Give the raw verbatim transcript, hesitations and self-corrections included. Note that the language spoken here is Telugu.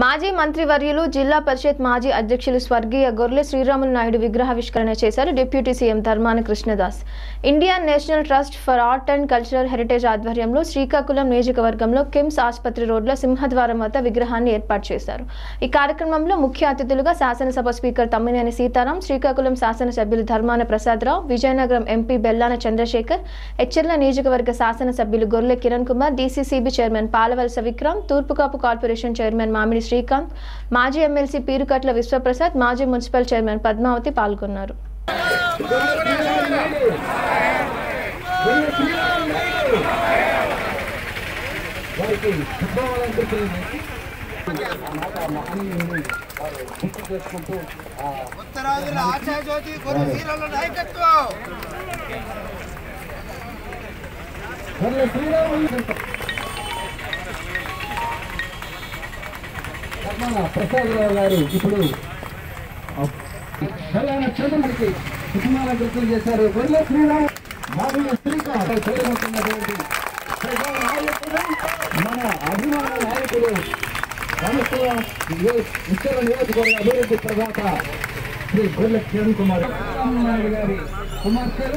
మాజీ మంత్రి వర్యులు జిల్లా పరిషత్ మాజీ అధ్యక్షులు స్వర్గీయ గొర్లె శ్రీరాములు నాయుడు విగ్రహ విష్కరణ చేశారు. Deputy CM Dharmana Krishnadas. Indian National Trust for Art and Cultural Heritage ఆధ్వర్యంలో శ్రీకాకుళం నియోజకవర్గంలో కిమ్ సాస్ పత్రి రోడ్ల సింహద్వారమత విగ్రహాన్ని ఏర్పాటు చేశారు. ఈ కార్యక్రమంలో ముఖ్య అతిథులుగా శాసన సభ స్పీకర్ తమ్మినేని సీతారాం, శ్రీకాకుళం శాసన సభ్యులు ధర్మాన ప్రసాదరావు, విజయనగరం ఎంపీ బెల్లాన చంద్రశేఖర్, హెచ్చెర్ల నియోజకవర్గ శాసన సభ్యులు Gorle Kiran Kumar, DCCB chairman Palavalasa Vikram, Turpu Kapu corporation chairman Mamidi Srikanth, మాజీ ఎమ్మెల్సీ పీరు కటల్ విస్wa ప్రసాద్, మాజీ మున్సిపల్ చైర్మన్ పద్మావతి పాల్ కున్నార్. प्रसाद राव गुड़ चंद्रुकी कुमार गुर्ल श्रीराम माधव श्रीकांत मन अभिमान नायक उत्तर निजर्ग अभिवृद्धि प्रदात श्री गोर्ल किरण कुमार कुमार